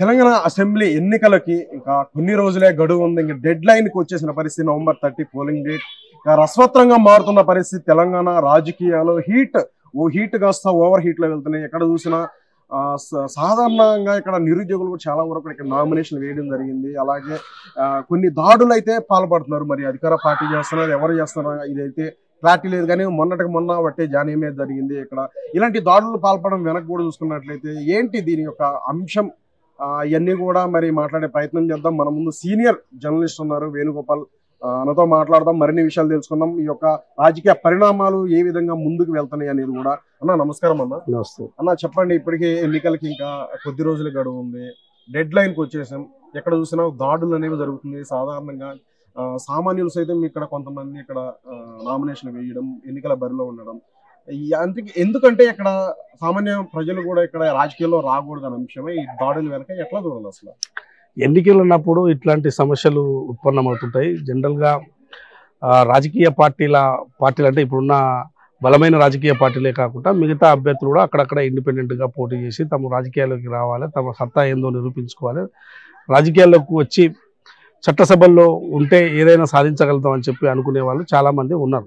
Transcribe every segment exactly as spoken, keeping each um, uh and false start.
Telangana assembly ఎన్నికలకి ఇంకా కొన్ని రోజులే గడువు ఉంది. ఇంకా డెడ్ లైన్ కు వచ్చేసిన పరిస్థితి. నవంబర్ ముప్పై పోలింగ్ డేట్ ఇంకా రసవత్రంగా మారుతున్న పరిస్థితి. తెలంగాణ రాజకీయాల్లో హీట్ ఓ హీట్ కాస్తా ఓవర్ హీట్ లో వెళ్తున్నాయి. ఎక్కడ చూసినా సాధారణంగా ఇక్కడ నిరుద్యోగులు కూడా చాలా వరకు ఇక్కడ నామినేషన్ వేయడం జరిగింది. అలాగే కొన్ని దాడులు అయితే పాల్పడుతున్నారు. మరి అధికార పార్టీ చేస్తున్నారు, ఎవరు చేస్తున్నారు ఇదైతే క్లారిటీ లేదు. కానీ మొన్నటికి మొన్న బట్టే జానీమే జరిగింది. ఇక్కడ ఇలాంటి దాడులు పాల్పడడం వెనక్కి కూడా చూసుకున్నట్లయితే ఏంటి దీని యొక్క అంశం ఇవన్నీ కూడా మరి మాట్లాడే ప్రయత్నం చేద్దాం. మన ముందు సీనియర్ జర్నలిస్ట్ ఉన్నారు వేణుగోపాల్, మనతో మాట్లాడదాం, మరిన్ని విషయాలు తెలుసుకుందాం. ఈ యొక్క రాజకీయ పరిణామాలు ఏ విధంగా ముందుకు వెళ్తున్నాయి అనేది కూడా. అన్న నమస్కారం. అన్న నమస్తే. అన్న చెప్పండి, ఇప్పటికే ఎన్నికలకి ఇంకా కొద్ది రోజుల గడువు ఉంది, డెడ్ లైన్కి వచ్చేసాం. ఎక్కడ చూసినా దాడులు అనేవి జరుగుతుంది. సాధారణంగా సామాన్యులు సైతం ఇక్కడ కొంతమంది ఇక్కడ నామినేషన్ వేయడం, ఎన్నికల బరిలో ఉండడం, అందుకే ఎందుకంటే ఇక్కడ సామాన్య ప్రజలు కూడా ఇక్కడ రాజకీయాల్లో రాకూడదు అనే అంశమే. ఈ దాడులు వెనక ఎట్లా చూడాలి? అసలు ఎన్నికలు ఉన్నప్పుడు ఇట్లాంటి సమస్యలు ఉత్పన్నమవుతుంటాయి. జనరల్గా రాజకీయ పార్టీల పార్టీలు అంటే ఇప్పుడున్న బలమైన రాజకీయ పార్టీలే కాకుండా మిగతా అభ్యర్థులు కూడా అక్కడక్కడ ఇండిపెండెంట్గా పోటీ చేసి తమ రాజకీయాల్లోకి రావాలి, తమ సత్తా ఏందో నిరూపించుకోవాలి, రాజకీయాల్లోకి వచ్చి చట్టసభల్లో ఉంటే ఏదైనా సాధించగలుగుతాం అని చెప్పి అనుకునే వాళ్ళు చాలామంది ఉన్నారు.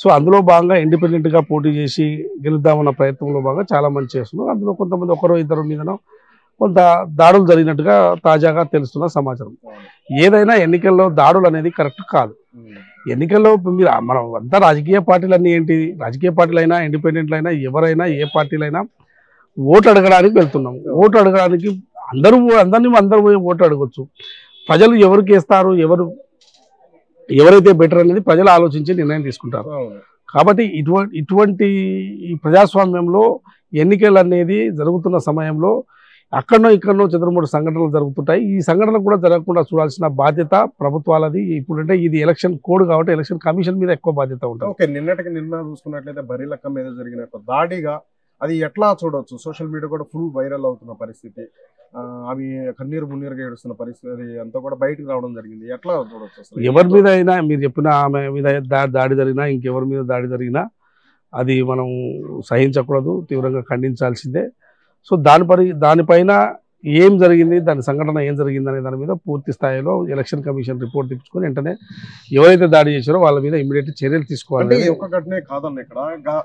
సో అందులో భాగంగా ఇండిపెండెంట్గా పోటీ చేసి గెలుద్దామన్న ప్రయత్నంలో భాగంగా చాలామంది చేస్తున్నారు. అందులో కొంతమంది ఒకరో ఇద్దరు మీదనో కొంత దాడులు జరిగినట్టుగా తాజాగా తెలుస్తున్న సమాచారం. ఏదైనా ఎన్నికల్లో దాడులు అనేది కరెక్ట్ కాదు. ఎన్నికల్లో మీరు మనం అంతా రాజకీయ పార్టీలన్నీ ఏంటి, రాజకీయ పార్టీలైనా ఇండిపెండెంట్లైనా ఎవరైనా ఏ పార్టీలైనా ఓటు అడగడానికి వెళ్తున్నాం. ఓటు అడగడానికి అందరూ అందరినీ అందరూ పోయి ఓటు అడగవచ్చు. ప్రజలు ఎవరికి వేస్తారు, ఎవరు ఎవరైతే బెటర్ అనేది ప్రజలు ఆలోచించి నిర్ణయం తీసుకుంటారు. కాబట్టి ఇటువంటి ఇటువంటి ఈ ప్రజాస్వామ్యంలో ఎన్నికలు అనేది జరుగుతున్న సమయంలో అక్కడనో ఇక్కడనో చంద్రమూడు సంఘటనలు జరుగుతుంటాయి. ఈ సంఘటనలు కూడా జరగకుండా చూడాల్సిన బాధ్యత ప్రభుత్వాలది. ఇప్పుడంటే ఇది ఎలక్షన్ కోడ్ కాబట్టి ఎలక్షన్ కమిషన్ మీద ఎక్కువ బాధ్యత ఉంటుంది. ఓకే, నిన్నటికి నిన్న చూసుకున్నట్లయితే బరి లక్క మీద జరిగిన దాడిగా అది ఎట్లా చూడవచ్చు? సోషల్ మీడియా కూడా ఫుల్ వైరల్ అవుతున్న పరిస్థితి. అవి కన్నీరు మున్నీరుగా ఏడుస్తున్న పరిస్థితి, అది అంతా కూడా బయటకు రావడం జరిగింది. ఎట్లా చూడవచ్చు? ఎవరి మీద అయినా మీరు చెప్పిన ఆమె మీద దాడి జరిగినా ఇంకెవరి మీద దాడి జరిగినా అది మనం సహించకూడదు, తీవ్రంగా ఖండించాల్సిందే. సో దానిపై దానిపైన ఏం జరిగింది, దాని సంఘటన ఏం జరిగింది అనే దాని మీద పూర్తి స్థాయిలో ఎలక్షన్ కమిషన్ రిపోర్ట్ తెప్పించుకొని వెంటనే ఎవరైతే దాడి చేశారో వాళ్ళ మీద ఇమీడియట్ చర్యలు తీసుకోవాలి. ఒక ఘటనే కాదన్న, ఇక్కడ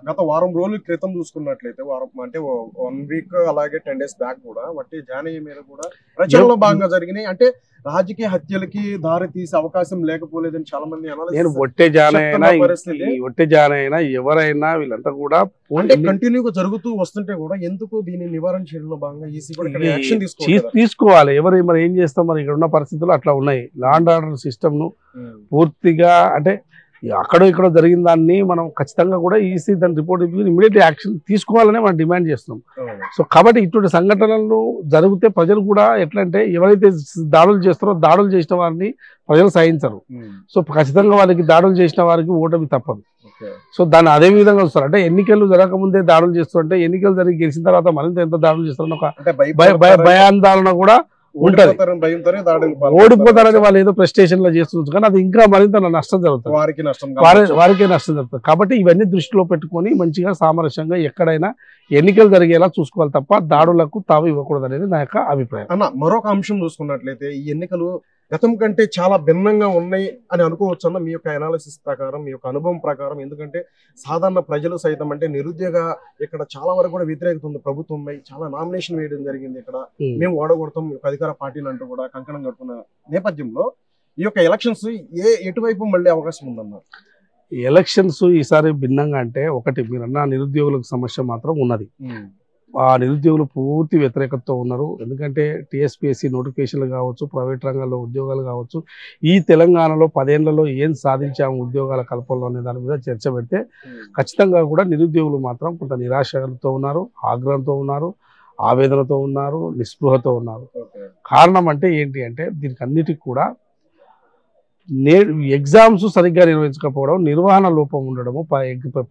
గత వారం రోజుల క్రితం చూసుకున్నట్లయితే వారం అంటే వన్ వీక్ అలాగే టెన్ డేస్ బ్యాక్ కూడా వాటి జానీ మీద కూడా ప్రచారంలో భాగంగా జరిగినాయి. అంటే రాజకీయ హత్యలకి దారి తీసే అవకాశం లేకపోలేదని చాలా మంది. నేను ఒట్టే జానైనా ఒట్టే జానైనా ఎవరైనా వీళ్ళంతా కూడా అంటే కంటిన్యూగా జరుగుతూ వస్తుంటే కూడా ఎందుకు దీన్ని నివారణ చేయడంలో భాగంగా ఈసీ కూడా యాక్షన్ తీసుకోవాలి. ఎవరు మరి ఏం చేస్తాం, మరి ఇక్కడ ఉన్న పరిస్థితులు అట్లా ఉన్నాయి. లా అండ్ ఆర్డర్ సిస్టమ్ ను పూర్తిగా అంటే అక్కడో ఇక్కడో జరిగిన దాన్ని మనం ఖచ్చితంగా కూడా ఈసీ దాని రిపోర్ట్ ఇమీడియట్ యాక్షన్ తీసుకోవాలనే మనం డిమాండ్ చేస్తున్నాం. సో కాబట్టి ఇటువంటి సంఘటనలు జరిగితే ప్రజలు కూడా ఎట్లా అంటే ఎవరైతే దాడులు చేస్తారో దాడులు చేసిన వారిని ప్రజలు సహించరు. సో ఖచ్చితంగా వాళ్ళకి దాడులు చేసిన వారికి ఓటమి తప్పదు. సో దాన్ని అదే విధంగా వస్తారు. అంటే ఎన్నికలు జరగకముందే దాడులు చేస్తారంటే ఎన్నికలు జరిగి గెలిచిన తర్వాత మరింత ఎంత దాడులు చేస్తారని ఒక భయాందోళన కూడా ఉంటది. ఓడిపోతారని వాళ్ళు ఏదో ప్రెస్టేషన్ లో చేస్తుంటారు కానీ అది ఇంకా మరింత నష్టం జరుగుతుంది, వారికే నష్టం జరుగుతుంది. కాబట్టి ఇవన్నీ దృష్టిలో పెట్టుకొని మంచిగా సామరస్యంగా ఎక్కడైనా ఎన్నికలు జరిగేలా చూసుకోవాలి తప్ప దాడులకు తావు ఇవ్వకూడదు అనేది నా యొక్క అభిప్రాయం. అన్న మరొక అంశం చూసుకున్నట్లయితే ఈ ఎన్నికలు గతం కంటే చాలా భిన్నంగా ఉన్నాయి అని అనుకోవచ్చు అన్న, మీ యొక్క అనాలిసిస్ ప్రకారం, మీ యొక్క అనుభవం ప్రకారం? ఎందుకంటే సాధారణ ప్రజలు సైతం అంటే నిరుద్యోగ ఇక్కడ చాలా వరకు కూడా వ్యతిరేకత ఉంది ప్రభుత్వంపై. చాలా నామినేషన్ వేయడం జరిగింది, ఇక్కడ మేము ఓడగొడతాం అధికార పార్టీలు అంటూ కూడా కంకణం కట్టుకున్న నేపథ్యంలో ఈ యొక్క ఎలక్షన్స్ ఏ ఎటువైపు మళ్ళీ అవకాశం ఉందన్నారు? ఎలక్షన్స్ ఈసారి భిన్నంగా అంటే ఒకటి మీరన్నా నిరుద్యోగులకు సమస్య మాత్రం ఉన్నది. ఆ నిరుద్యోగులు పూర్తి వ్యతిరేకతతో ఉన్నారు. ఎందుకంటే టీఎస్పీఎస్సీ నోటిఫికేషన్లు కావచ్చు, ప్రైవేట్ రంగంలో ఉద్యోగాలు కావచ్చు, ఈ తెలంగాణలో పదేళ్లలో ఏం సాధించాము ఉద్యోగాల కల్పనలో అనే దాని మీద చర్చ పెడితే ఖచ్చితంగా కూడా నిరుద్యోగులు మాత్రం కొంత నిరాశతో ఉన్నారు, ఆగ్రహంతో ఉన్నారు, ఆవేదనతో ఉన్నారు, నిస్పృహతో ఉన్నారు. కారణం అంటే ఏంటి అంటే దీనికి అన్నిటికీ కూడా నే ఎగ్జామ్స్ సరిగ్గా నిర్వహించకపోవడం, నిర్వహణ లోపం ఉండడము,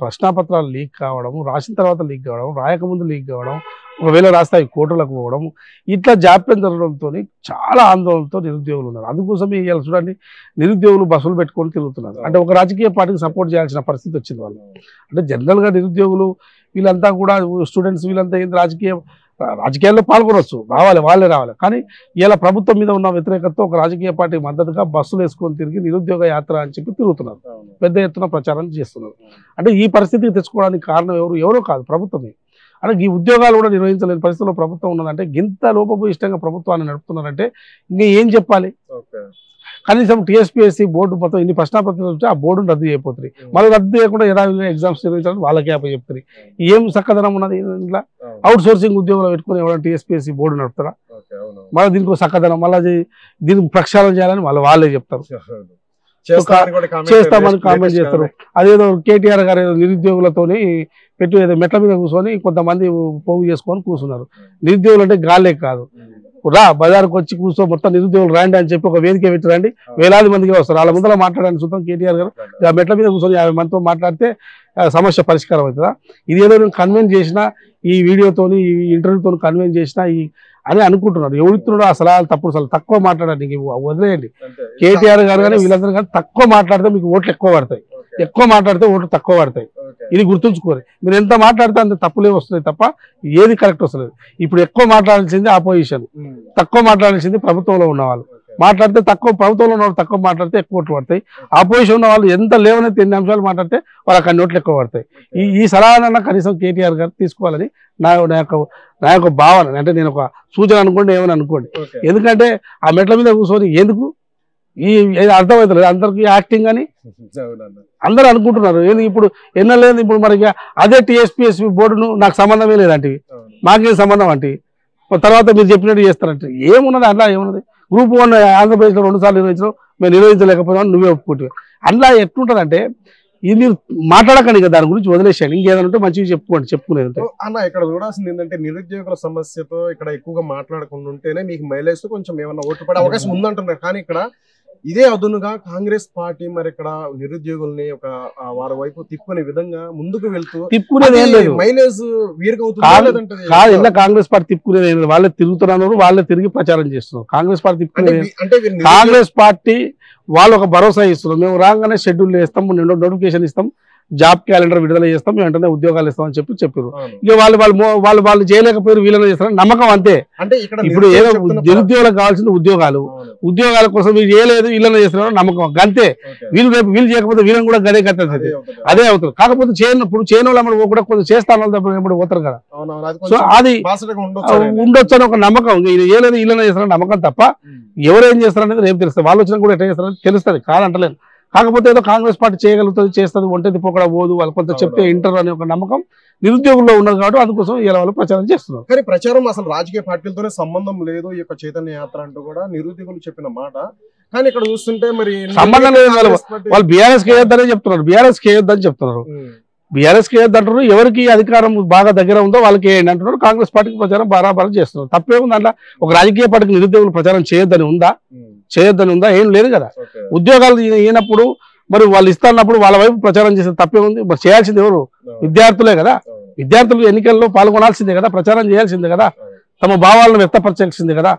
ప్రశ్నాపత్రాలు లీక్ కావడము, రాసిన తర్వాత లీక్ కావడం, రాయకముందు లీక్ కావడం, ఒకవేళ రాస్తే అవి కోర్టులకు పోవడం, ఇట్లా జాప్యం జరగడంతో చాలా ఆందోళనతో నిరుద్యోగులు ఉన్నారు. అందుకోసమే ఇవాళ చూడండి నిరుద్యోగులు బస్సులు పెట్టుకొని తిరుగుతున్నారు. అంటే ఒక రాజకీయ పార్టీకి సపోర్ట్ చేయాల్సిన పరిస్థితి వచ్చింది వాళ్ళు. అంటే జనరల్గా నిరుద్యోగులు వీళ్ళంతా కూడా స్టూడెంట్స్ వీళ్ళంతా ఏంటి రాజకీయ రాజకీయాల్లో పాల్గొనొచ్చు, రావాలి వాళ్ళే రావాలి. కానీ ఇలా ప్రభుత్వం మీద ఉన్న వ్యతిరేకతతో ఒక రాజకీయ పార్టీ మద్దతుగా బస్సులు వేసుకొని తిరిగి నిరుద్యోగ యాత్ర అని చెప్పి తిరుగుతున్నారు, పెద్ద ఎత్తున ప్రచారం చేస్తున్నారు. అంటే ఈ పరిస్థితికి తెచ్చుకోవడానికి కారణం ఎవరు ఎవరో కాదు, ప్రభుత్వమే. అంటే ఈ ఉద్యోగాలు కూడా నిర్వహించలేని పరిస్థితుల్లో ప్రభుత్వం ఉన్నదంటే గింత లోపపు ఇష్టంగా ప్రభుత్వాన్ని నడుపుతున్నారంటే ఇంకా ఏం చెప్పాలి? కనీసం టీఎస్పీఎస్సీ బోర్డు మొత్తం ఇన్ని ప్రశ్నాపత్రాలు ఉంటే ఆ బోర్డును రద్దు చేయబోతుంది. మళ్ళీ రద్దు చేయకుండా ఎలా ఎగ్జామ్స్ నిర్వహించాలని వాళ్ళకే అప్ప చెప్తుంది. ఏం సక్కదనం ఉన్నది? ఇట్లా అవుట్ సోర్సింగ్ ఉద్యోగంలో పెట్టుకుని ఎవరైనా టీఎస్పీఎస్సీ బోర్డు నడుపుతారా? మళ్ళీ దీనికి సక్కదనం, మళ్ళీ దీనికి ప్రక్షాళన చేయాలని వాళ్ళు వాళ్ళే చెప్తారు, చేస్తామని కామెంట్ చేస్తారు. అదేదో కేటీఆర్ గారు ఏదో నిరుద్యోగులతోని పెట్టు ఏదో మెట్ల మీద కూర్చొని కొంతమంది పోగు చేసుకొని కూర్చున్నారు. నిరుద్యోగులు అంటే గాలే కాదు, రా బజార్కి వచ్చి కూర్చో, మొత్తం నిరుద్యోగులు రాండి అని చెప్పి ఒక వేదిక పెట్టి రండి, వేలాది మందికి వస్తారు. వాళ్ళ ముందర మాట్లాడాలని చూద్దాం. కేటీఆర్ గారు ఆ మెట్ల మీద కూర్చొని యాభై మందితో మాట్లాడితే సమస్య పరిష్కారం అవుతుందా? ఇదేదో నేను కన్విన్స్ చేసినా, ఈ వీడియోతోని ఈ ఇంటర్వ్యూతో కన్విన్స్ చేసినా ఈ అని అనుకుంటున్నారు. ఎవరిస్తున్నాడో ఆ సలహాలు తప్పుడు అసలు తక్కువ మాట్లాడండి, వదిలేయండి. కేటీఆర్ గారు కానీ వీళ్ళందరూ కానీ తక్కువ మాట్లాడితే మీకు ఓట్లు ఎక్కువ పడతాయి, ఎక్కువ మాట్లాడితే ఓట్లు తక్కువ పడతాయి. ఇది గుర్తుంచుకోరు. మీరు ఎంత మాట్లాడితే అంత తప్పులే వస్తున్నాయి తప్ప ఏది కరెక్ట్ వస్తలేదు. ఇప్పుడు ఎక్కువ మాట్లాడాల్సింది ఆపోజిషన్, తక్కువ మాట్లాడాల్సింది ప్రభుత్వంలో ఉన్నవాళ్ళు. మాట్లాడితే తక్కువ ప్రభుత్వంలో ఉన్నవాళ్ళు తక్కువ మాట్లాడితే ఎక్కువ ఓట్లు పడతాయి. ఆపోజిషన్ ఉన్న వాళ్ళు ఎంత లేవనైతే ఎన్ని అంశాలు మాట్లాడితే వాళ్ళకి అన్ని ఓట్లు ఎక్కువ పడతాయి. ఈ ఈ సలహాలన్నా కనీసం కేటీఆర్ గారు తీసుకోవాలని నా నా యొక్క నా యొక్క భావన. అంటే నేను ఒక సూచన అనుకోండి, ఏమని అనుకోండి. ఎందుకంటే ఆ మెట్ల మీద కూర్చొని ఎందుకు ఈ అర్థమవుతలేదు అందరికి, యాక్టింగ్ అని అందరు అనుకుంటున్నారు. ఏంది ఇప్పుడు ఎన్న లేదు, ఇప్పుడు మనకి అదే టీఎస్పీఎస్పీ బోర్డును నాకు సంబంధమే లేదంటే మాకేం సంబంధం అంటే తర్వాత మీరు చెప్పినట్టు చేస్తారంటే ఏమున్నది? అలా ఏమున్నది? గ్రూప్ వన్ ఆంధ్రప్రదేశ్లో రెండు సార్లు నిర్వహించడం మేము నిర్వహించలేకపోయినా నువ్వే ఒప్పుకుంటే అలా ఎట్లుంటుందంటే ఇది మీరు మాట్లాడకండి కదా, దాని గురించి వదిలేసాను. ఇంకేదైనా ఉంటే మంచిగా చెప్పుకోండి, చెప్పుకునేది అన్న. ఇక్కడ చూడాల్సింది ఏంటంటే నిరుద్యోగుల సమస్యతో ఇక్కడ ఎక్కువగా మాట్లాడకుండా మీకు మైలేజ్ కొంచెం ఏమన్నా ఓటు పడే అవకాశం ఉందంటున్నారు. కానీ ఇక్కడ ఇదే అదునుగా కాంగ్రెస్ పార్టీ మరి ఇక్కడ నిరుద్యోగుల్ని ఒక వారి వైపు తిప్పుకునే విధంగా ముందుకు వెళ్తూ మైలేజ్ వీరికవుతుంది. కాంగ్రెస్ పార్టీ తిప్పుకునేది వాళ్ళే తిరుగుతున్నారు, వాళ్ళే తిరిగి ప్రచారం చేస్తున్నారు. కాంగ్రెస్ పార్టీ తిప్పుకునేది కాంగ్రెస్ పార్టీ వాళ్ళు ఒక భరోసా ఇస్తున్నారు. మేము రాగానే షెడ్యూల్ వేస్తాం, నోటిఫికేషన్ ఇస్తాం, జాబ్ క్యాలెండర్ విడుదల చేస్తాం, వెంటనే ఉద్యోగాలు ఇస్తామని చెప్పి చెప్పారు. ఇక వాళ్ళు వాళ్ళు వాళ్ళు వాళ్ళు చేయలేకపోయారు, వీళ్ళని చేస్తారని నమ్మకం అంతే. అంటే ఇప్పుడు ఏదో నిరుద్యోగులకు కావాల్సిన ఉద్యోగాలు, ఉద్యోగాల కోసం వీళ్ళు చేయలేదు వీళ్ళని చేస్తున్నారని నమ్మకం అంతే. వీళ్ళు రేపు వీళ్ళు చేయకపోతే వీళ్ళని కూడా గదే కట్టేది అదే అవుతుంది. కాకపోతే చేయనప్పుడు చేయనోళ్ళు కూడా కొంచెం చేస్తాను ఎప్పుడు పోతారు కదా. సో అది ఉండొచ్చు అని ఒక నమ్మకం, ఇది చేయలేదు వీళ్ళని చేస్తారని నమ్మకం తప్ప ఎవరేం చేస్తారనేది రేపు తెలుస్తుంది. వాళ్ళు వచ్చినా కూడా ఎట్లా చేస్తారని తెలుస్తుంది, కాదంటలేదు. కాకపోతే ఏదో కాంగ్రెస్ పార్టీ చేయగలుగుతుంది, చేస్తుంది, ఒంటెది పోకడా పోదు, వాళ్ళు కొంత చెప్తే ఇంటర్ అనే ఒక నమ్మకం నిరుద్యోగుల్లో ఉన్నది కాబట్టి అందుకోసం ఇలా వాళ్ళు ప్రచారం చేస్తున్నారు. కానీ ప్రచారం అసలు రాజకీయ పార్టీలతోనే సంబంధం లేదు ఈ యొక్క చైతన్య యాత్ర అంటూ కూడా నిరుద్యోగులు చెప్పిన మాట. కానీ ఇక్కడ చూస్తుంటే మరి సంబంధం లేదు, వాళ్ళు బీఆర్ఎస్ కేయొద్దని చెప్తున్నారు, బీఆర్ఎస్ కేయొద్దని చెప్తున్నారు, బీఆర్ఎస్ కేయొద్దు అంటున్నారు. ఎవరికి అధికారం బాగా దగ్గర ఉందో వాళ్ళకి వేయండి అంటున్నారు. కాంగ్రెస్ పార్టీకి ప్రచారం బారాబారా చేస్తున్నారు. తప్పేముంది దాంట్లో? ఒక రాజకీయ పార్టీకి నిరుద్యోగులు ప్రచారం చేయొద్దని ఉందా? చేయొద్దని ఉందా? ఏం లేదు కదా. ఉద్యోగాలు అయినప్పుడు మరి వాళ్ళు ఇస్తాన్నప్పుడు వాళ్ళ వైపు ప్రచారం చేసే తప్పే ఉంది. మరి చేయాల్సింది ఎవరు? విద్యార్థులే కదా. విద్యార్థులు ఎన్నికల్లో పాల్గొనాల్సిందే కదా, ప్రచారం చేయాల్సిందే కదా, తమ భావాలను వ్యక్తపరచాల్సిందే కదా.